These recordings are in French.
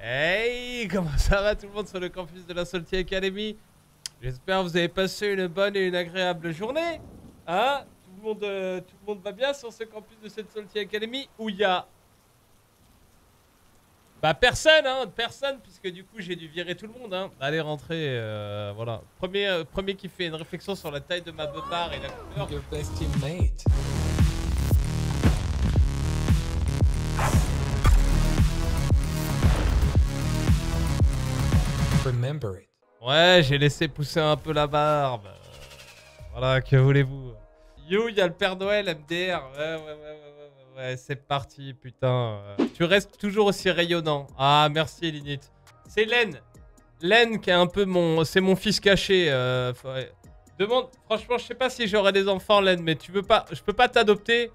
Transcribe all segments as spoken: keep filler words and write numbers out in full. Hey, comment ça va tout le monde sur le campus de la Salty Academy? J'espère que vous avez passé une bonne et une agréable journée. Hein, tout le monde, euh, tout le monde va bien sur ce campus de cette Salty Academy où il y a... Bah personne, hein, personne, puisque du coup j'ai dû virer tout le monde, hein. Allez rentrer, euh, voilà. Premier, euh, premier qui fait une réflexion sur la taille de ma bobard et la couleur. Your best teammate. Remember it. Ouais, j'ai laissé pousser un peu la barbe. Euh, voilà, que voulez-vous. You, il y a le Père Noël, M D R. Ouais, ouais, ouais, ouais. Ouais, c'est parti, putain. Tu restes toujours aussi rayonnant. Ah, merci, Linit. C'est Len. Len qui est un peu mon... C'est mon fils caché. Euh... Demande... Franchement, je sais pas si j'aurai des enfants, Len, mais tu veux pas... Je peux pas t'adopter.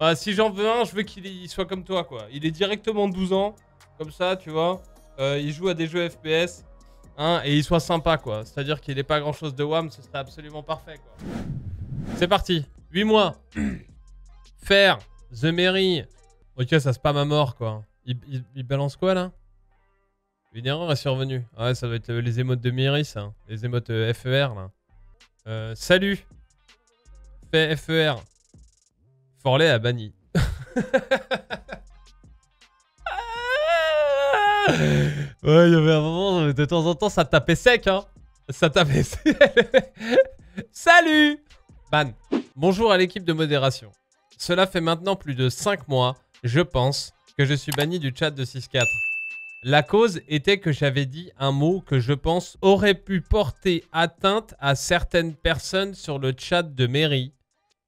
Euh, si j'en veux un, je veux qu'il soit comme toi, quoi. Il est directement douze ans. Comme ça, tu vois. Euh, il joue à des jeux F P S. Hein, et il soit sympa, quoi. C'est-à-dire qu'il n'ait pas grand-chose de wham. Ce serait absolument parfait, quoi. C'est parti. huit mois. Faire... The Mary. Ok, ça spam à mort, quoi. Il, il, il balance quoi, là? Une erreur est survenue. Ah ouais, ça doit être les émotes de Mary, ça. Les émotes euh, F E R, là. Euh, salut. Fait F E R. Forlet a banni. Ouais, il y avait un moment, de temps en temps, ça tapait sec, hein. Ça tapait sec. Salut. Ban. Bonjour à l'équipe de modération. Cela fait maintenant plus de cinq mois, je pense, que je suis banni du chat de six quatre. La cause était que j'avais dit un mot que je pense aurait pu porter atteinte à certaines personnes sur le chat de mairie.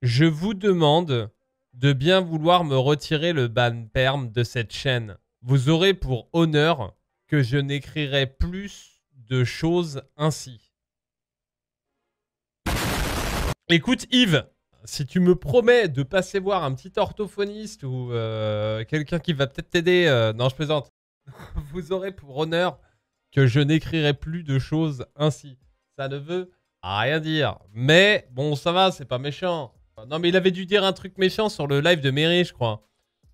Je vous demande de bien vouloir me retirer le ban perm de cette chaîne. Vous aurez pour honneur que je n'écrirai plus de choses ainsi. Écoute Yves. Si tu me promets de passer voir un petit orthophoniste ou euh, quelqu'un qui va peut-être t'aider... Euh, non, je plaisante. Vous aurez pour honneur que je n'écrirai plus de choses ainsi. Ça ne veut rien dire. Mais bon, ça va, c'est pas méchant. Non, mais il avait dû dire un truc méchant sur le live de Mairie, je crois.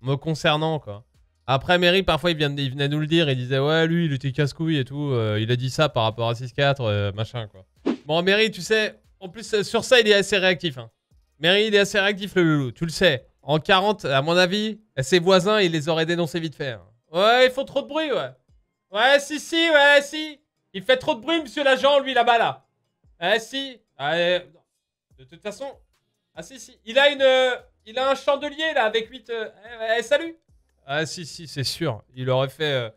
Me concernant, quoi. Après, Mairie, parfois, il, vient de, il venait nous le dire. Il disait, ouais, lui, il était casse-couille et tout. Euh, il a dit ça par rapport à six quatre, euh, machin, quoi. Bon, Mairie, tu sais, en plus, euh, sur ça, il est assez réactif, hein. Mairie, il est assez réactif, le loulou, tu le sais. En quarante, à mon avis, ses voisins, il les aurait dénoncés vite fait. Ouais, ils font trop de bruit, ouais. Ouais, si, si, ouais, si. Il fait trop de bruit, monsieur l'agent, lui, là-bas, là. Ouais, si. Ouais, non. De toute façon... Ah, si, si. Il a une... Euh, il a un chandelier, là, avec huit... Euh, ouais, salut. Ah, si, si, c'est sûr. Il aurait fait... Euh,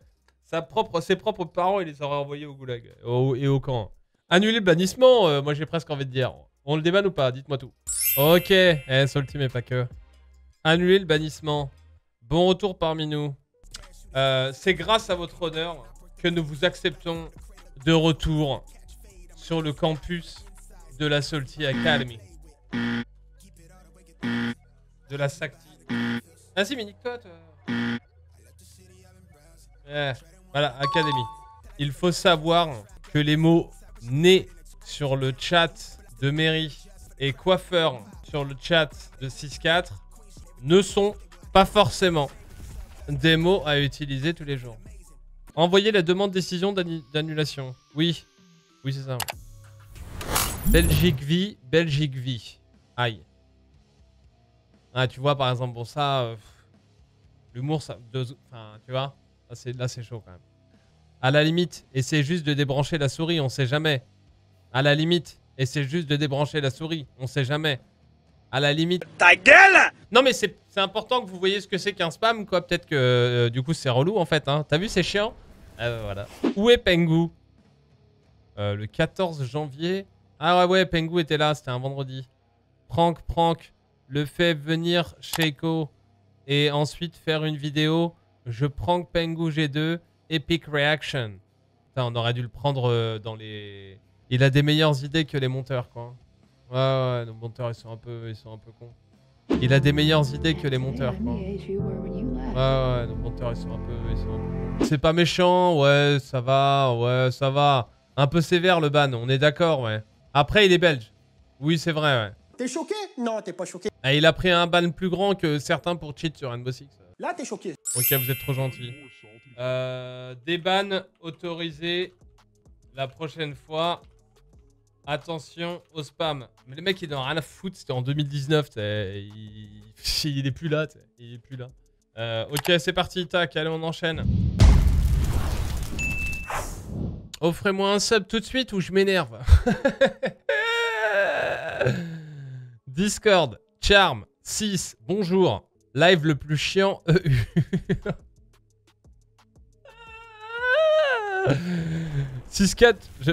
sa propre, ses propres parents, il les aurait envoyés au goulag au, et au camp. Annuler le bannissement, euh, moi, j'ai presque envie de dire. On le débanne ou pas? Dites-moi tout. Ok, eh, Salty, mais pas que. Annuler le bannissement. Bon retour parmi nous. Euh, c'est grâce à votre honneur que nous vous acceptons de retour sur le campus de la Salty Academy. De la S A C T I. Ah si, mais nique-toi, toi. Eh, voilà, Academy. Il faut savoir que les mots nés sur le chat de mairie et coiffeur sur le chat de six quatre ne sont pas forcément des mots à utiliser tous les jours. Envoyez la demande décision d'annulation. Oui, oui c'est ça. Belgique vie, Belgique vie. Aïe. Ah tu vois par exemple bon ça, euh, l'humour ça, deux, enfin, tu vois, là c'est chaud quand même. À la limite, essayez juste de débrancher la souris, on sait jamais. À la limite. Et c'est juste de débrancher la souris, on sait jamais. À la limite... Ta gueule! Non mais c'est important que vous voyez ce que c'est qu'un spam, quoi. Peut-être que euh, du coup c'est relou en fait, hein. T'as vu, c'est chiant. Euh, voilà. Où est Pengu? euh, Le quatorze janvier... Ah ouais, ouais, Pengu était là, c'était un vendredi. Prank, prank. Le fait venir Sheiko et ensuite faire une vidéo. Je prank Pengu G deux, Epic Reaction. Putain, on aurait dû le prendre euh, dans les... Il a des meilleures idées que les monteurs, quoi. Ouais, ouais, nos monteurs, ils sont un peu, ils sont un peu cons. Il a des meilleures idées que les monteurs, quoi. Ouais, ouais, nos monteurs, ils sont un peu, ils sont un peu cons. C'est pas méchant, ouais, ça va, ouais, ça va. Un peu sévère, le ban, on est d'accord, ouais. Après, il est belge. Oui, c'est vrai, ouais. T'es choqué? Non, t'es pas choqué. Et il a pris un ban plus grand que certains pour cheat sur Rainbow Six. Là, t'es choqué. Ok, vous êtes trop gentil. Euh, des bans autorisés la prochaine fois. Attention au spam. Mais le mec, il n'en a rien à foutre. C'était en deux mille dix-neuf. Il... il est plus là. T'sais. Il est plus là. Euh, ok, c'est parti. Tac, allez, on enchaîne. Offrez-moi un sub tout de suite ou je m'énerve. Discord, Charm, six, bonjour. Live le plus chiant, E U. six quatre, je...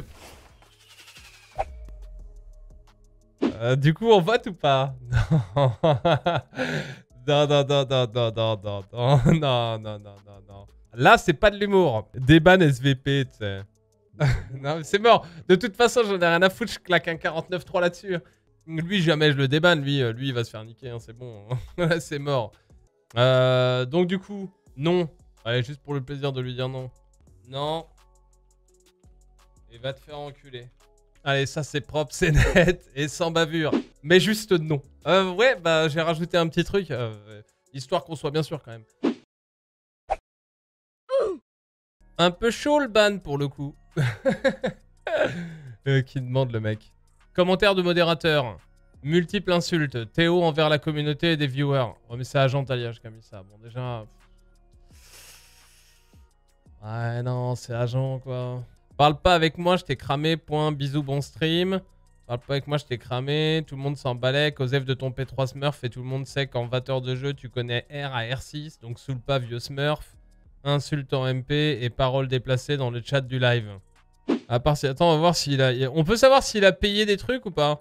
Euh, du coup, on vote ou pas? Non. Non, non, non, non, non, non, non, non, non, non, non, non. Là, c'est pas de l'humour. Déban S V P, tu sais. Non, mais c'est mort. De toute façon, j'en ai rien à foutre, je claque un quarante-neuf trois là-dessus. Lui, jamais je le débanne, lui, lui, il va se faire niquer, hein, c'est bon. C'est mort. Euh, donc du coup, non. Allez, juste pour le plaisir de lui dire non. Non. Et va te faire enculer. Allez, ça c'est propre, c'est net et sans bavure. Mais juste non. Euh, ouais, bah j'ai rajouté un petit truc, euh, histoire qu'on soit bien sûr quand même. Un peu chaud le ban pour le coup. euh, qui demande le mec. Commentaire de modérateur. Multiples insultes. Théo envers la communauté et des viewers. Oh mais c'est agent alliage qui a mis ça. Bon déjà... Ouais non, c'est agent quoi. Parle pas avec moi, je t'ai cramé. Point, bisous, bon stream. Parle pas avec moi, je t'ai cramé. Tout le monde s'en balait. Cosef de ton P trois Smurf et tout le monde sait qu'en vateur de jeu, tu connais R à R six. Donc soule pas vieux Smurf. Insulte en M P et paroles déplacées dans le chat du live. À part si... Attends, on va voir s'il a... On peut savoir s'il a payé des trucs ou pas?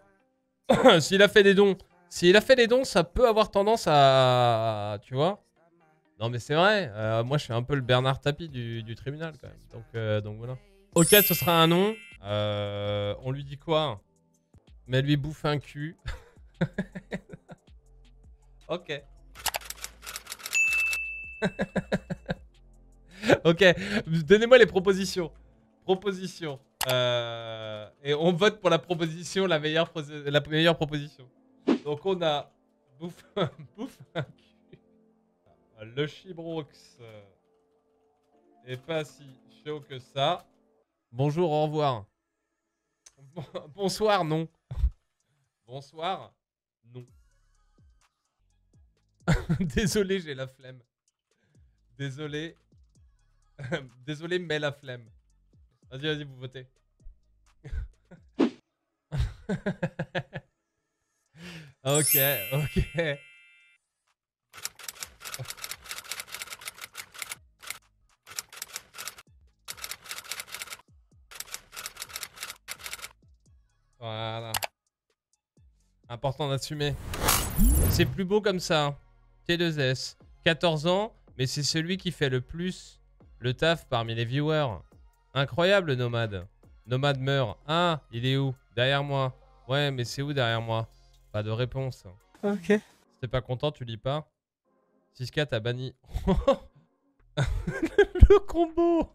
S'il a fait des dons. S'il a fait des dons, ça peut avoir tendance à... Tu vois? Non, mais c'est vrai. Euh, moi, je suis un peu le Bernard Tapie du, du tribunal, quand même. Donc, euh, donc voilà. Ok, ce sera un non. Euh, on lui dit quoi? Mais lui bouffe un cul. Ok. Ok. Donnez-moi les propositions. Proposition. Euh, et on vote pour la proposition, la meilleure, pro la meilleure proposition. Donc on a... Bouffe un, bouffe un cul. Le Chibrox est pas si chaud que ça. Bonjour, au revoir. Bon, bonsoir, non. Bonsoir, non. Désolé, j'ai la flemme. Désolé. Désolé, mais la flemme. Vas-y, vas-y, vous votez. Ok, ok. Voilà. Important d'assumer. C'est plus beau comme ça. T deux S. quatorze ans, mais c'est celui qui fait le plus le taf parmi les viewers. Incroyable, Nomade. Nomade meurt. Ah, il est où? Derrière moi. Ouais, mais c'est où derrière moi? Pas de réponse. Ok. Si t'es pas content, tu lis pas. six quatre a banni. Le combo.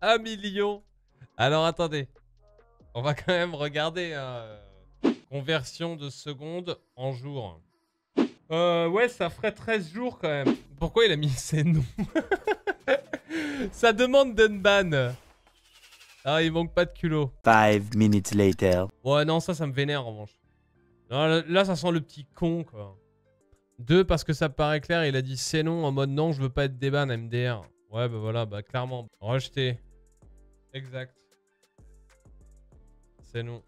Un million. Alors, attendez. On va quand même regarder. Euh... Conversion de secondes en jours. Euh, ouais, ça ferait treize jours quand même. Pourquoi il a mis ses noms? Ça demande d'unban. Ah, il manque pas de culot. five minutes later. Ouais, non, ça, ça me vénère en revanche. Non, là, ça sent le petit con, quoi. Deux, parce que ça paraît clair, il a dit c'est non en mode non, je veux pas être déban, M D R. Ouais, bah voilà, bah clairement. Rejeté. Exact. C'est non.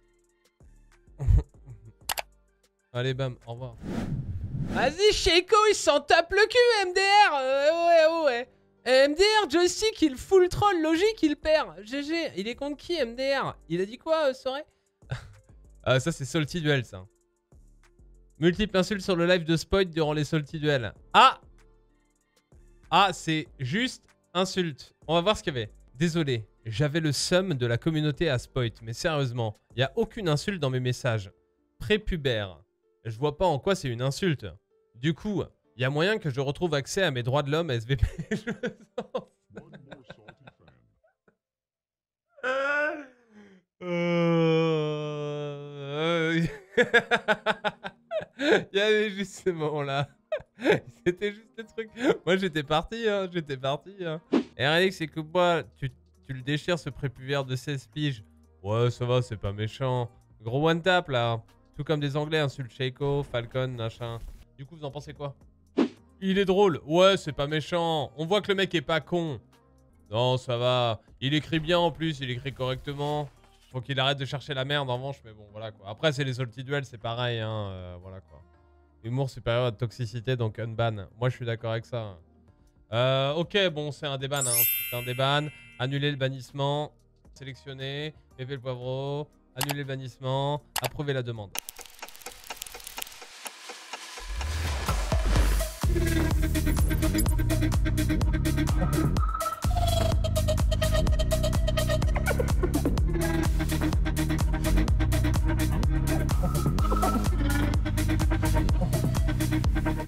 Allez, bam, au revoir. Vas-y, Sheko, il s'en tape le cul, M D R. Euh, ouais, ouais, ouais. Et M D R, joystick, il full troll, logique, il perd. G G, il est contre qui, M D R? Il a dit quoi, euh, Soré? euh, Ça, c'est Salty Duel, ça. Multiple insultes sur le live de Spoil durant les Salty Duel. Ah Ah, c'est juste insulte. On va voir ce qu'il y avait. Désolé, j'avais le seum de la communauté à Spoil, mais sérieusement, il n'y a aucune insulte dans mes messages. Prépubère. Je vois pas en quoi c'est une insulte. Du coup... Il y a moyen que je retrouve accès à mes droits de l'homme S V P. euh... Il y avait juste ce moment-là. C'était juste le truc. Moi, j'étais parti, hein. J'étais parti, hein. R L X, c'est que moi, tu, tu le déchires, ce prépubère de seize piges. Ouais, ça va, c'est pas méchant. Gros one-tap, là. Tout comme des Anglais, insulte Sheiko, Falcon, machin. Du coup, vous en pensez quoi? Il est drôle. Ouais, c'est pas méchant. On voit que le mec est pas con. Non, ça va. Il écrit bien, en plus. Il écrit correctement. Faut qu'il arrête de chercher la merde, en revanche. Mais bon, voilà, quoi. Après, c'est les Salty Duels, c'est pareil, hein. Euh, voilà, quoi. Humour supérieur à la toxicité, donc unban. Moi, je suis d'accord avec ça. Euh, ok, bon, c'est un déban. Hein. C'est un déban. Annuler le bannissement. Sélectionner. Pépé le poivreau. Annuler le bannissement. Approuver la demande.